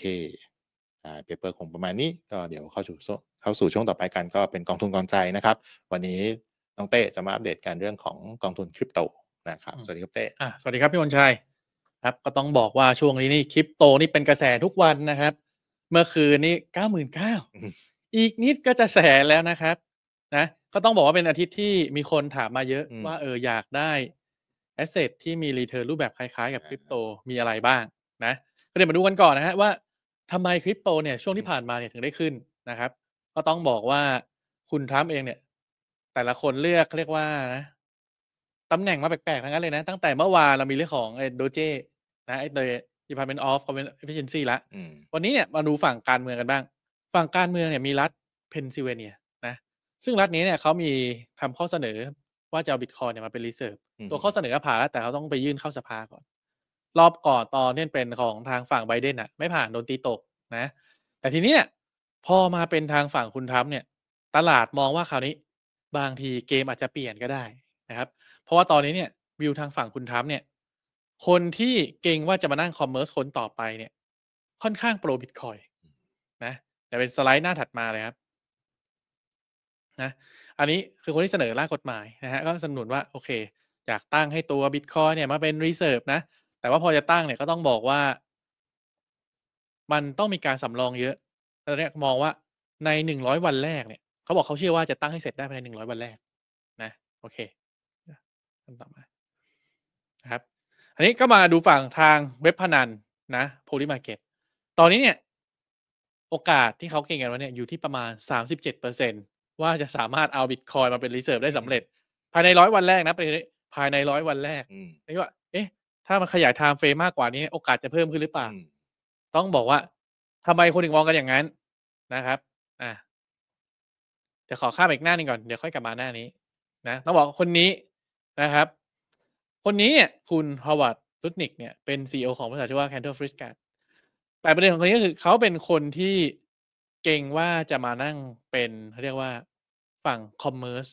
เคเปเปอร์คงประมาณนี้ก็เดี๋ยวเข้าสู่ช่วงต่อไปกันก็เป็นกองทุนกองใจนะครับวันนี้น้องเต้จะมาอัปเดตการเรื่องของกองทุนคริปโตนะครับสวัสดีครับเต้สวัสดีครับพี่มนชัยครับก็ต้องบอกว่าช่วงนี้นี่คริปโตนี่เป็นกระแสทุกวันนะครับเมื่อคืนนี่ 99,000 อีกนิดก็จะแสนแล้วนะครับนะก็ต้องบอกว่าเป็นอาทิตย์ที่มีคนถามมาเยอะว่าอยากได้ asset ที่มี return รูปแบบคล้ายๆกับคริปโตมีอะไรบ้างนะก็เดี๋ยวมาดูกันก่อนนะฮะว่าทำไมคริปโตเนี่ยช่วงที่ผ่านมาเนี่ยถึงได้ขึ้นนะครับก็ต้องบอกว่าคุณทรัมป์เองเนี่ยแต่ละคนเรียกว่านะตำแหน่งมาแปลกๆทั้งนั้นเลยนะตั้งแต่เมื่อวานเรามีเรื่องของโดเจนะไอ้ Department of Efficiency ละวันนี้เนี่ยมาดูฝั่งการเมืองกันบ้างฝั่งการเมืองเนี่ยมีรัฐเพนซิลเวเนียนะซึ่งรัฐนี้เนี่ยเขามีทำข้อเสนอว่าจะเอาบิตคอยน์เนี่ยมาเป็นรีเซิร์ฟตัวข้อเสนอผ่านแล้วแต่เขาต้องไปยื่นเข้าสภาก่อนรอบก่อนตอนที่เป็นของทางฝั่งไบเดนอ่ะไม่ผ่านโดนตีตกนะแต่ทีนี้เนี่ยพอมาเป็นทางฝั่งคุณทรัมป์เนี่ยตลาดมองว่าคราวนี้บางทีเกมอาจจะเปลี่ยนก็ได้นะครับเพราะว่าตอนนี้เนี่ยวิวทางฝั่งคุณทรัมป์เนี่ยคนที่เก่งว่าจะมานั่งคอมเมอร์สคนต่อไปเนี่ยค่อนข้างโปรบิตคอยน์นะเดี๋ยวเป็นสไลด์หน้าถัดมาเลยครับนะอันนี้คือคนที่เสนอร่างกฎหมายนะฮะก็สนับสนุนว่าโอเคอยากตั้งให้ตัวบิตคอยน์เนี่ยมาเป็นรีเซิร์ฟนะแต่ว่าพอจะตั้งเนี่ยก็ต้องบอกว่ามันต้องมีการสำรองเยอะเราเนี่ยมองว่าใน100วันแรกเนี่ยเขาบอกเขาเชื่อว่าจะตั้งให้เสร็จได้ภายใน100วันแรกนะโอเคขั้นต่อมานะครับอันนี้ก็มาดูฝั่งทางเว็บพนันนะ Polymarket ตอนนี้เนี่ยโอกาสที่เขาเก่งกันว่าเนี่ยอยู่ที่ประมาณ 37% ว่าจะสามารถเอา Bitcoin มาเป็นรีเซิร์ฟได้สำเร็จภายใน100วันแรกนะภายใน100วันแรกนี่ว่าเอ๊ะถ้ามันขยายไทม์เฟรมมากกว่านี้โอกาสจะเพิ่มขึ้นหรือเปล่าต้องบอกว่าทำไมคนถึงมองกันอย่างนั้นนะครับจะขอข้ามอีกหน้านึงก่อนเดี๋ยวค่อยกลับมาหน้านี้นะต้องบอกคนนี้นะครับคนนี้เนี่ยคุณ Howard Lutnick เนี่ยเป็น CEO ของบริษัทชื่อว่า Candlefriskard แต่ประเด็นของคนนี้ก็คือเขาเป็นคนที่เก่งว่าจะมานั่งเป็นเขาเรียกว่าฝั่ง Commerce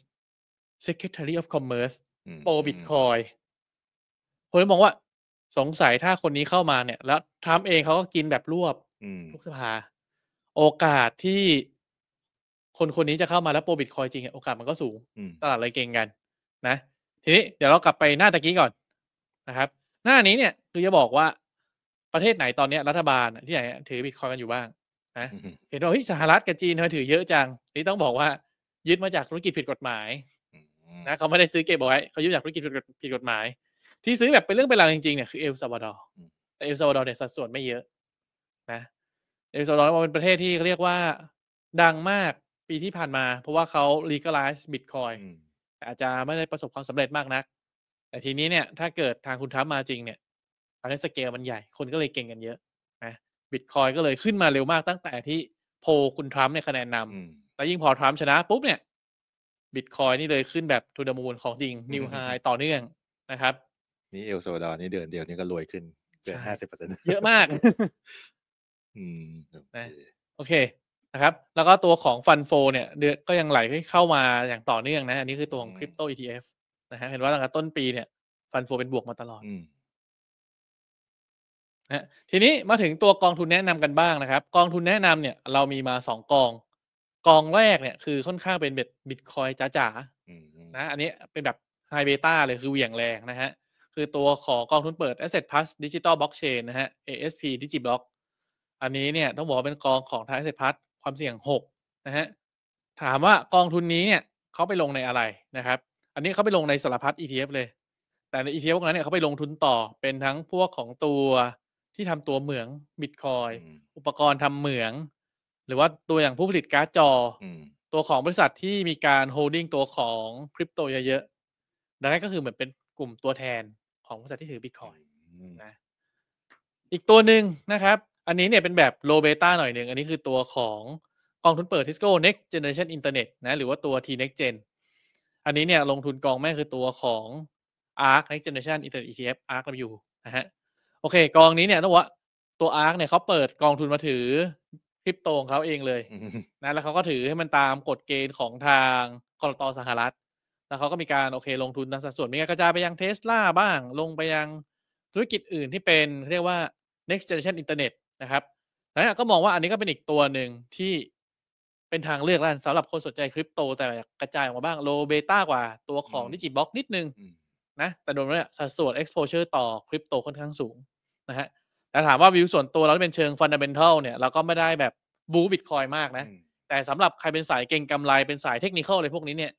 Secretary of Commerce โปร Bitcoin คนที่มองว่าสงสัยถ้าคนนี้เข้ามาเนี่ยแล้วทำเองเขาก็กินแบบรวบทุกสภาโอกาสที่คนนี้จะเข้ามาแล้วโปรบิตคอยจริงโอกาสมันก็สูงตลาดเลยเก่งกันนะทีนี้เดี๋ยวเรากลับไปหน้าตะกี้ก่อนนะครับหน้านี้เนี่ยคือจะบอกว่าประเทศไหนตอนนี้รัฐบาลที่ไหนถือบิตคอยกันอยู่บ้างนะเห็นว่าเฮ้ยสหรัฐกับจีนเขาถือเยอะจังนี่ต้องบอกว่ายึดมาจากธุรกิจผิดกฎหมายนะเขาไม่ได้ซื้อเก็บไว้เขายึดจากธุรกิจผิดกฎหมายที่ซื้อแบบเป็นเรื่องเป็นราวจริงๆเนี่ยคือเอลซัลวาดอร์แต่เอลซัลวาดอร์เนี่ยสัดส่วนไม่เยอะนะเอลซัลวาดอร์เป็นประเทศที่เขาเรียกว่าดังมากปีที่ผ่านมาเพราะว่าเขา legalize bitcoin แต่อาจจะไม่ได้ประสบความสำเร็จมากนักแต่ทีนี้เนี่ยถ้าเกิดทางคุณทรัมป์มาจริงเนี่ยตอนนี้สเกลมันใหญ่คนก็เลยเก่งกันเยอะนะ bitcoin ก็เลยขึ้นมาเร็วมากตั้งแต่ที่โพลคุณทรัมป์เนี่ยคะแนนนำแล้วยิ่งพอทรัมป์ชนะปุ๊บเนี่ย bitcoin นี่เลยขึ้นแบบทูเดอะมูนของจริง new high ต่อเนื่องนะครับนี่เอลซัลวาดอร์นี่เดือนเดียวนี่ก็รวยขึ้นเกิน 50% เยอะมากนะโอเคนะครับแล้วก็ตัวของฟันโฟเนี่ยเดือนก็ยังไหลเข้ามาอย่างต่อเนื่องนะอันนี้คือตัวของคริปโต ETF นะฮะเห็นว่าตั้งแต่ต้นปีเนี่ยฟันโฟเป็นบวกมาตลอดนะทีนี้มาถึงตัวกองทุนแนะนำกันบ้างนะครับกองทุนแนะนำเนี่ยเรามีมา2กองแรกเนี่ยคือค่อนข้างเป็นบิตคอยจ๋าๆนะอันนี้เป็นแบบไฮเบต้าเลยคือเหวี่ยงแรงนะฮะคือตัวของกองทุนเปิด Asset Plus Digital Blockchain นะฮะ ASP DigiBlock อันนี้เนี่ยต้องบอกว่าเป็นกองของ Thai Asset Plusความเสี่ยง6นะฮะถามว่ากองทุนนี้เนี่ยเขาไปลงในอะไรนะครับอันนี้เขาไปลงในสารพัด ETF เลยแต่ใน ETF พวกนั้นเนี่ยเขาไปลงทุนต่อเป็นทั้งพวกของตัวที่ทำตัวเหมืองบิตคอยอุปกรณ์ทำเหมืองหรือว่าตัวอย่างผู้ผลิตการ์ดจอตัวของบริษัทที่มีการโฮลดิ้งตัวของคริปโตเยอะๆดังนั้นก็คือเหมือนเป็นกลุ่มตัวแทนของบริษัทที่ถือบิตคอยนะอีกตัวหนึ่งนะครับอันนี้เนี่ยเป็นแบบโลเบต้าหน่อยหนึ่งอันนี้คือตัวของกองทุนเปิด Tisco Next Generation Internet นะหรือว่าตัว T Next Gen อันนี้เนี่ยลงทุนกองแม่คือตัวของ Ark next generation internet ETF Ark เราอยู่นะฮะโอเคกองนี้เนี่ยต้องบอกว่าตัว Ark เนี่ยเขาเปิดกองทุนมาถือคริปโตของเขาเองเลยนะแล้วเขาก็ถือให้มันตามกฎเกณฑ์ของทางกลตสหรัฐแล้วเขาก็มีการโอเคลงทุนตามสัดส่วนมีการกระจายไปยัง Tesla บ้างลงไปยังธุรกิจอื่นที่เป็นเรียกว่า next generation internetนะครับ นะก็มองว่าอันนี้ก็เป็นอีกตัวหนึ่งที่เป็นทางเลือกแล้วสำหรับคนสนใจคริปโตแต่กระจายออกมาบ้างโลเบต้ากว่าตัวของดิจิบล็อกนิดนึงนะแต่โดยรวมเนี่ยสัดส่วน exposure ต่อคริปโตค่อนข้างสูงนะฮะแต่ถามว่าวิวส่วนตัวเราเป็นเชิง fundamental เนี่ยเราก็ไม่ได้แบบบูบิตคอยมากนะแต่สำหรับใครเป็นสายเก่งกำไรเป็นสายเทคนิคอะไรพวกนี้เนี่ย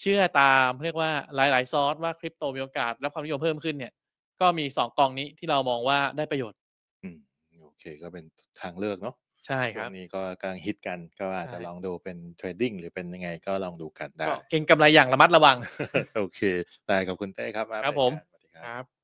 เชื่อตามเรียกว่าหลายๆซอสว่าคริปโตมีโอกาสรับความนิยมเพิ่มขึ้นเนี่ยก็มี2กองนี้ที่เรามองว่าได้ประโยชน์โอเคก็เป็นทางเลือกเนาะใช่ครับนี่ก็กำลังฮิตกันก็อาจจะลองดูเป็นเทรดดิ้งหรือเป็นยังไงก็ลองดูกันได้เก่งกำไรอย่างระมัดระวังโอเคแต่ขอบคุณเต้ครับครับผมสวัสดีครับ